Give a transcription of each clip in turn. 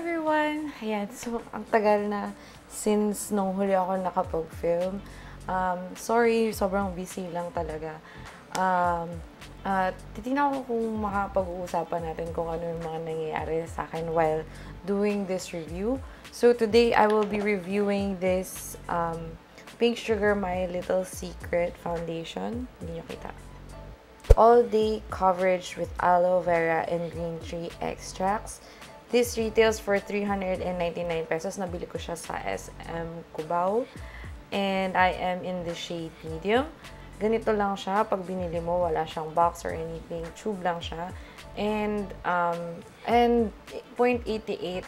everyone! Ayan, so ang tagal na since nung huli ako nakapag-film. Sorry, sobrang busy lang talaga. Titignan ko kung makapag-uusapan natin kung ano yung mga nangyayari sa akin while doing this review. So today, I will be reviewing this Pink Sugar My Little Secret Foundation. Hindi nyo kita. All Day Coverage with Aloe Vera and Green Tree Extracts. This retails for 399 pesos. Nabili ko siya sa SM Kubao. And I am in the shade medium. Ganito lang siya. Pag binili mo, wala siyang box or anything. Tube lang siya. And 0.88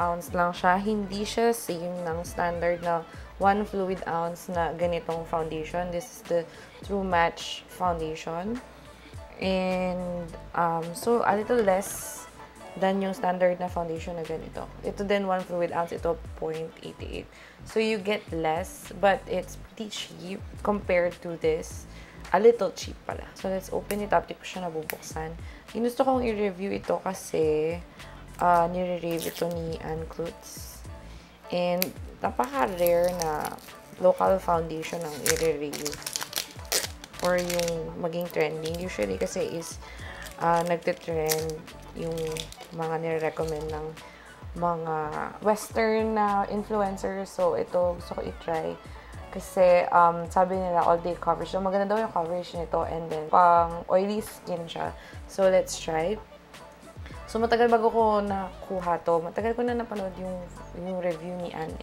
ounce lang siya. Hindi siya same ng standard na 1 fluid ounce na ganitong foundation. This is the True Match foundation. And so a little less than yung standard na foundation na ganito. Ito din 1 fluid ounce, ito 0.88. So you get less, but it's pretty cheap compared to this. A little cheap pala. So let's open it up. Di ko siya nabubuksan. Ginusto kong i-review ito kasi nire-rave ito ni Anne Clutz. And napaka-rare na local foundation ang i-review. Or yung maging trending. Usually kasi is nagtitrend yung mga nire-recommend ng mga Western na influencers. So, ito gusto ko i-try. Kasi, sabi nila, all day coverage. So, maganda daw yung coverage nito. And then, pang oily skin siya. So, let's try. So, matagal bago ko nakuha to. Matagal ko na napanood yung review ni Anne.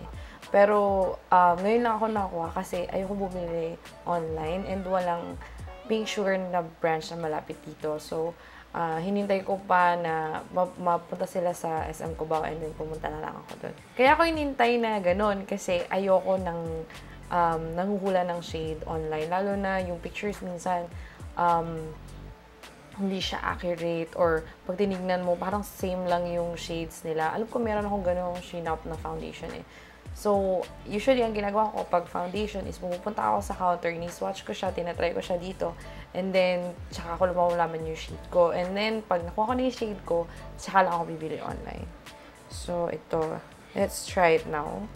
Pero, ngayon lang ako nakuha kasi ayoko bumili online. And walang Pink Sugar na branch na malapit dito. So, hinintay ko pa na mapunta sila sa SM Cubao and then pumunta na lang ako doon. Kaya ako hinintay na ganun kasi ayoko ng nanguhula ng shade online. Lalo na yung pictures minsan hindi siya accurate or pag tinignan mo parang same lang yung shades nila. Alam ko meron akong ganung shinop na foundation eh. So, usually ang ginagawa ko pag foundation is pupunta ako sa counter, ni-swatch ko siya, tinatry ko siya dito. And then, tsaka ko lumalaman yung shade ko. And then, pag nakuha ko na yung shade ko, tsaka lang ako bibili online. So, ito. Let's try it now.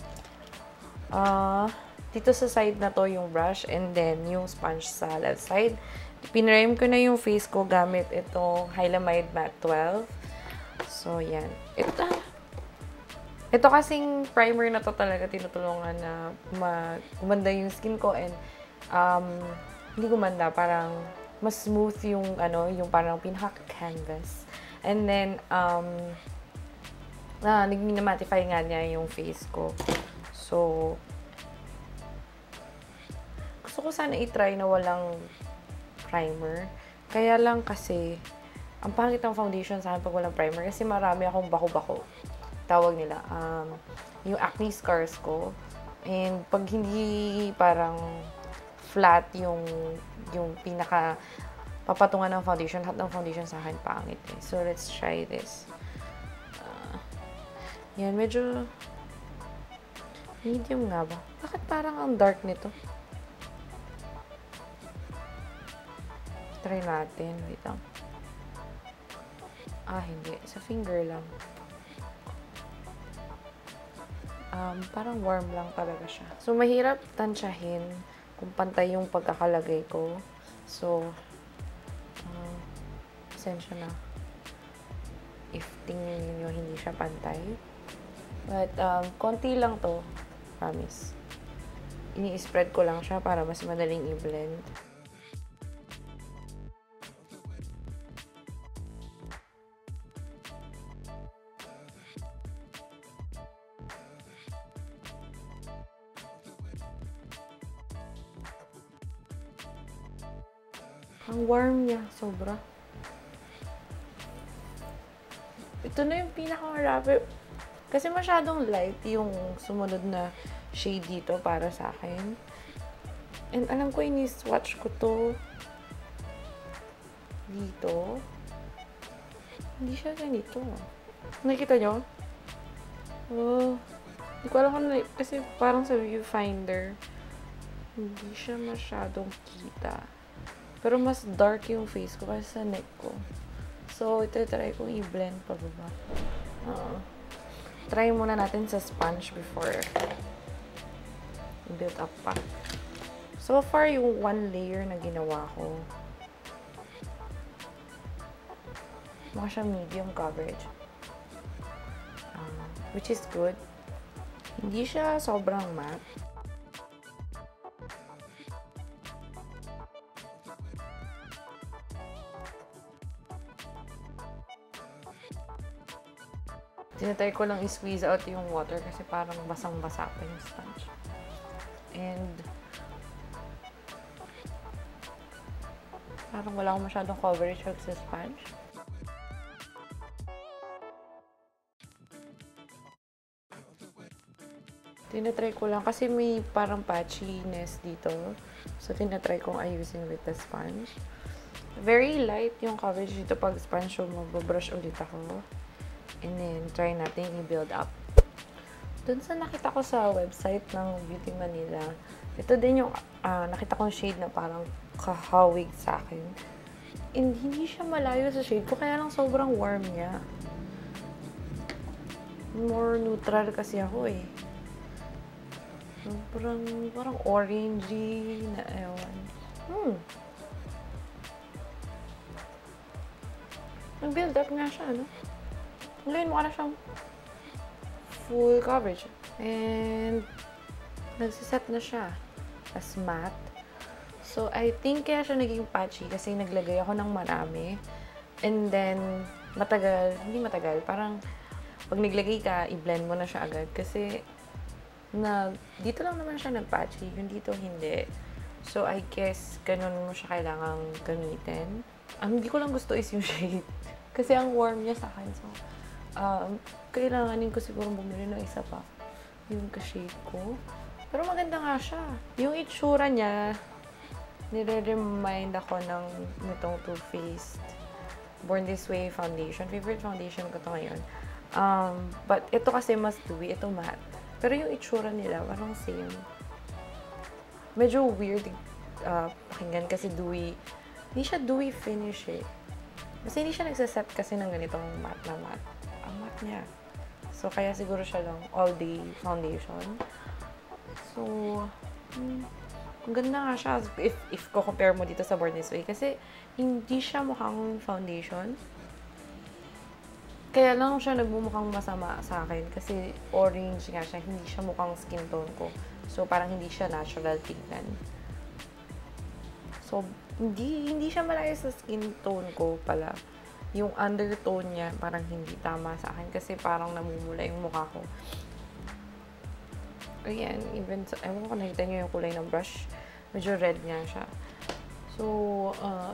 Dito sa side na to yung brush and then yung sponge sa left side. Pinrime ko na yung face ko gamit itong hylamide matte 12. So, yan. Ito. Ito kasing primer na to talaga tinutulungan na gumanda yung skin ko and hindi gumanda, parang mas smooth yung ano, yung parang pinaka-canvas. And then nag-minamatify nga niya yung face ko. So gusto ko sana i-try na walang primer. Kaya lang kasi ang pangit ng foundation sa akin pag walang primer kasi marami akong bako-bako. Tawag nila, yung acne scars ko. And pag hindi parang flat yung pinaka papatungan ng foundation, lahat ng foundation sa akin pangit eh. So, let's try this. Yan, medyo medium nga ba? Bakit parang ang dark nito? Try natin. Wait lang. Ah, hindi. Sa finger lang. Parang warm lang talaga siya. So, mahirap tansyahin kung pantay yung pagkakalagay ko. So, esensya na. If tingin nyo, hindi siya pantay. But, konti lang to. Promise. Ini-spread ko lang siya para mas madaling i-blend. Ang warm niya, sobra. Ito na yung pinaka-wrapper. Kasi masyadong light yung sumunod na shade dito para sa akin. And alam ko, ini-swatch ko to dito. Hindi siya ganito. Nakita nyo? Oh, hindi ko alam kung kasi parang sa viewfinder, hindi siya masyadong kita. Pero mas dark yung face ko kaysa sa neck ko. So, ito try kong i-blend pababa. try muna natin sa sponge before build up pa. So far, yung one layer na ginawa ko, mukha siyang medium coverage. Which is good. Hindi siya sobrang matte. Tinatry ko lang i-squeeze out yung water kasi parang basang-basa pa yung sponge. And parang wala akong masyadong coverage with the sponge. Tinatry ko lang kasi may parang patchiness dito. So tinatry kong ayusin with the sponge. Very light yung coverage dito pag sponge, so magbabrush ulit ako. And then, try natin i-build up. Doon sa nakita ko sa website ng Beauty Manila, ito din yung nakita kong shade na parang kahawig sa akin. And hindi siya malayo sa shade ko, kaya lang sobrang warm niya. More neutral kasi ako eh. Sobrang parang orangey na ewan. Nag-build up nga siya, no? Ngayon mukha na siyang full coverage. And nagsiset na siya as matte. So, I think kaya siya naging patchy kasi naglagay ako ng marami. And then, hindi matagal, parang pag naglagay ka, i-blend mo na siya agad. Kasi, dito lang naman siya nagpatchy, yung dito hindi. So, I guess, ganun mo siya kailangang gamitin. Ang hindi ko lang gusto is yung shade. Kasi ang warm niya sa akin. So, kailanganin ko siguro bumili ng isa pa yung ka-shade ko. Pero maganda nga siya. Yung itsura niya, nire-remind ako ng nitong Too Faced Born This Way Foundation. Favorite foundation ko to ngayon. But ito kasi mas dewy, ito matte. Pero yung itsura nila, parang same. Medyo weird pakinggan kasi dewy. Hindi siya dewy finish eh. Kasi hindi siya nagsaset kasi ng ganitong matte na matte. Ang matte niya. So, kaya siguro siya lang all day foundation. So, ang ganda nga siya if ko-compare mo dito sa Born This Way. Kasi, hindi siya mukhang foundation. Kaya lang siya nagmumukhang masama sa akin. Kasi, orange nga siya. Hindi siya mukhang skin tone ko. So, parang hindi siya natural tignan. So, hindi siya malayo sa skin tone ko pala. Yung undertone niya parang hindi tama sa akin kasi parang namumula yung mukha ko. Ayan, even sa, ewan ko nakita niyo yung kulay ng brush. Medyo red nga siya. So,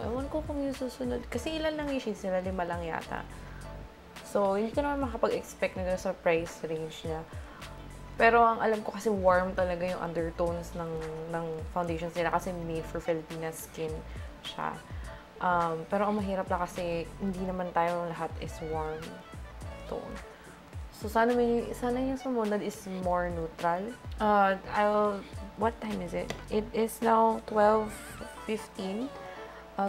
ewan ko kung yung susunod. Kasi ilan lang yung shades nila, 5 lang yata. So, hindi ko naman makapag-expect na sa price range niya. Pero ang alam ko kasi warm talaga yung undertones ng foundations nila kasi made for Filipina skin siya. Pero ang mahirap lang kasi hindi naman tayo lahat is warm tone. So sana yung sumunod is more neutral. What time is it? It is now 12:15.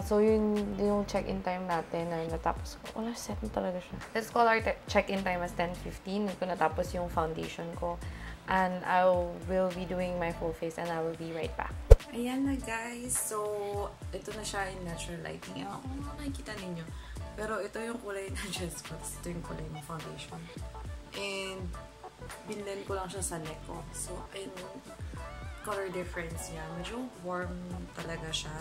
So yung check-in time natin na natapos ko. Wala, set na talaga siya. Let's call our check-in time as 10:15. Ko natapos yung foundation ko. And I will be doing my full face and I will be right back. Ayan na guys. So, ito na siya in natural lighting. Ewan ko kung nakikita ninyo. Pero ito yung kulay na dress ko. Ito yung kulay ng foundation. And, binlen ko lang siya sa neck ko. So, ayun color difference niya. Medyo warm talaga siya.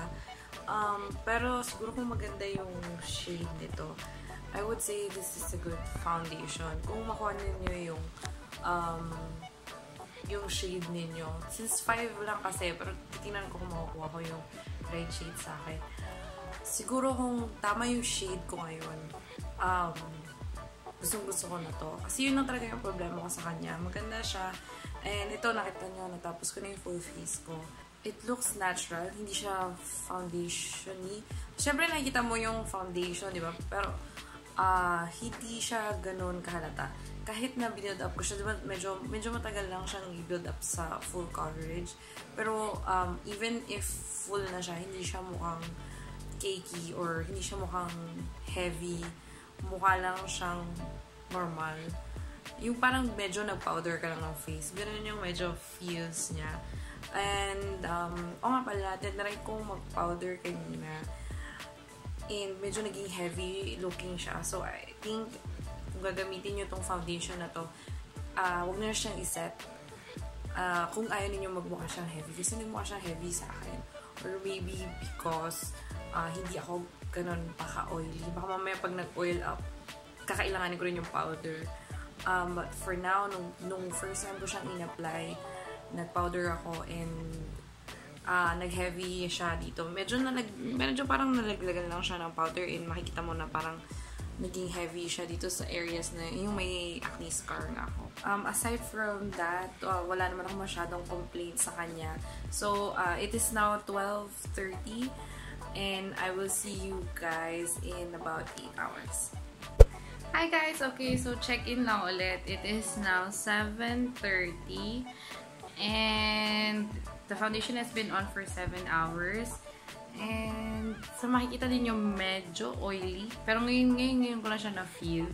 Pero siguro kung maganda yung shade nito, I would say this is a good foundation. Kung makuha ninyo yung shade ninyo. Since 5 lang kasi, pero titignan ko kung makukuha ko yung right shade sa akin. Siguro kung tama yung shade ko ngayon, gusto ko na to. Kasi yun lang talaga yung problema ko sa kanya. Maganda siya. And ito, nakita nyo, natapos ko na yung full face ko. It looks natural. Hindi siya foundation-y. Siyempre, nakikita mo yung foundation, di ba? Pero, hindi siya ganun kahalata. Kahit na build up ko siya, di ba? Medyo matagal lang siyang i-build up sa full coverage. Pero, even if full na siya, hindi siya mukhang cakey or hindi siya mukhang heavy. Mukha lang siyang normal. yung parang medyo nag-powder ka lang ng face. Ganun yung medyo feels niya. And, o nga pala, tinry kong mag-powder kanina. And medyo naging heavy looking siya. So, I think, kung gagamitin nyo tong foundation na to, huwag nyo na siyang iset. Kung ayaw ninyo magmukha siyang heavy. Kasi nagmukha siyang heavy sa akin. Or maybe because hindi ako ganun paka-oily. Baka mamaya pag nag-oil up, kakailanganin ko rin yung powder. But for now, nung first time ko siyang in-apply, nag-powder ako and nag-heavy siya dito. Medyo parang nalaglagan lang siya ng powder and makikita mo na parang naging heavy siya dito sa areas na yung may acne scar nga ako. Aside from that, wala naman ako masyadong complaint sa kanya. So, it is now 12:30 and I will see you guys in about 8 hours. Hi guys! Okay, so check-in lang ulit. It is now 7:30 and the foundation has been on for 7 hours. And so makikita din yung medyo oily. Pero ngayon ko na siya na-feel.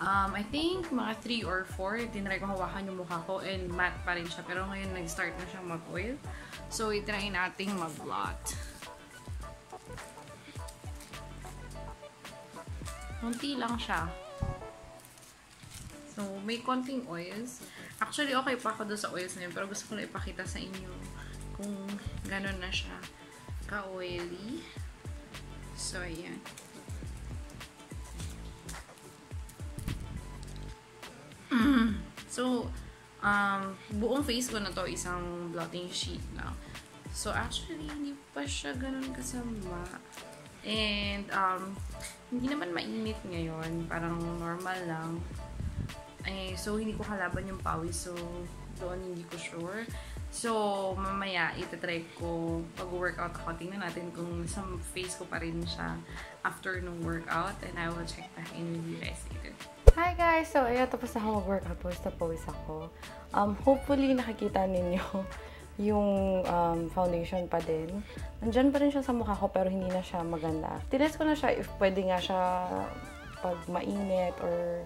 I think mga 3 or 4, tinry ko hawakan yung mukha ko and matte pa rin siya. Pero ngayon nag-start na siyang mag-oil. So itry natin mag-blot. Konti lang siya. So may konting oils. Actually okay pa ako doon sa oils na yun. Pero gusto ko na ipakita sa inyo kung ganun na siya ka-oily. So, ayan. So, buong face ko na to, isang blotting sheet na. So, actually, hindi pa siya ganun kasama. And, hindi naman mainit ngayon. Parang normal lang. Eh, so, hindi ko kalaban yung pawis. So, doon hindi ko sure. So, mamaya, itatry ko pag-workout ako. Tingnan natin kung sa face ko pa rin siya after nung workout. And I will check back in with you guys later. Hi guys! So, ayun, tapos ako mag-workout. Pawis na pawis ako. Hopefully, nakikita ninyo yung foundation pa din. Nandyan pa rin siya sa mukha ko pero hindi na siya maganda. Tinest ko na siya if pwede nga siya pag mainit or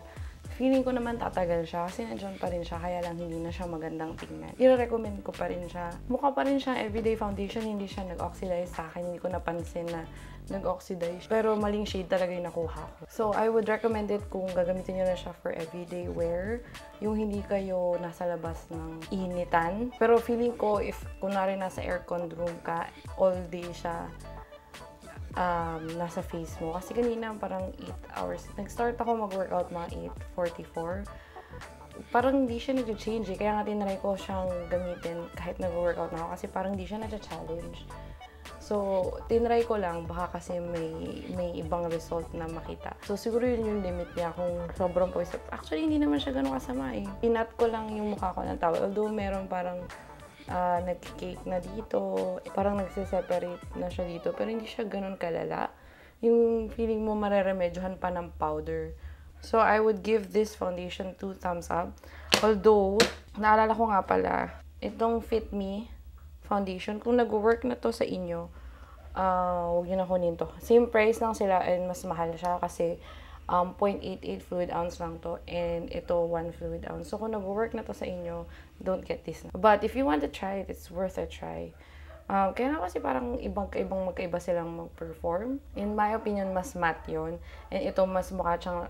feeling ko naman tatagal siya kasi nandiyan pa rin siya kaya lang hindi na siya magandang tingnan. I-recommend ko pa rin siya. Mukha pa rin siyang everyday foundation, hindi siya nag-oxidize sa akin. Hindi ko napansin na nag-oxidize. Pero maling shade talaga yung nakuha ko. So, I would recommend it kung gagamitin nyo na siya for everyday wear. Yung hindi kayo nasa labas ng initan. Pero feeling ko if kunwari nasa aircon room ka, all day siya nasa face mo. Kasi kanina parang 8 hours. Nag-start ako mag-workout mga 8:44. Parang di siya nag-change eh. Kaya nga tinry ko siyang gamitin kahit nag-workout na ako. Kasi parang di siya nag-challenge. So, tinry ko lang. Baka kasi may ibang result na makita. So, siguro yun yung limit niya kung sobrang poise. Actually, hindi naman siya ganun kasama eh. Pinat ko lang yung mukha ko ng towel. Although, meron parang nag-cake na dito, parang nagsiseparate na siya dito, pero hindi siya ganun kalala. Yung feeling mo mareremedyohan pa ng powder. So, I would give this foundation 2 thumbs up. Although, naalala ko nga pala, itong Fit Me Foundation, kung nag-work na to sa inyo, huwag nyo na kunin to. Same price lang sila and mas mahal siya kasi 0.88 fluid ounce lang to and ito 1 fluid ounce. So, kung nag-work na to sa inyo, don't get this. But if you want to try it, it's worth a try. Kaya na kasi parang magkaiba silang mag-perform. In my opinion, mas matte yun. And ito mas mukha siyang,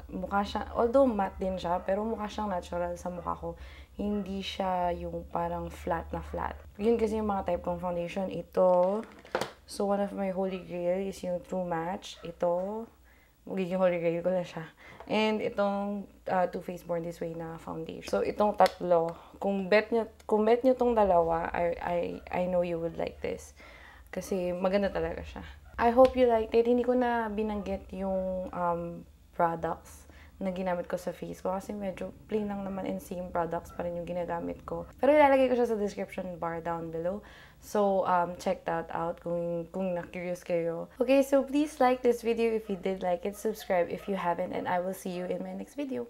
although matte din siya, pero mukha siyang natural sa mukha ko. Hindi siya yung parang flat na flat. Yun kasi yung mga type kong foundation. Ito, so one of my holy grail is yung True Match. Ito, magiging holy grail ko na siya. And itong Too Faced Born This Way na foundation. So, itong tatlo. Kung bet nyo itong dalawa, I know you would like this. Kasi maganda talaga siya. I hope you liked it. Hindi ko na binanggit yung products na ginamit ko sa face ko. Kasi medyo plain lang naman and same products pa rin yung ginagamit ko. Pero ilalagay ko siya sa description bar down below. So, check that out kung na-curious kayo. Okay, so please like this video if you did like it. Subscribe if you haven't. And I will see you in my next video.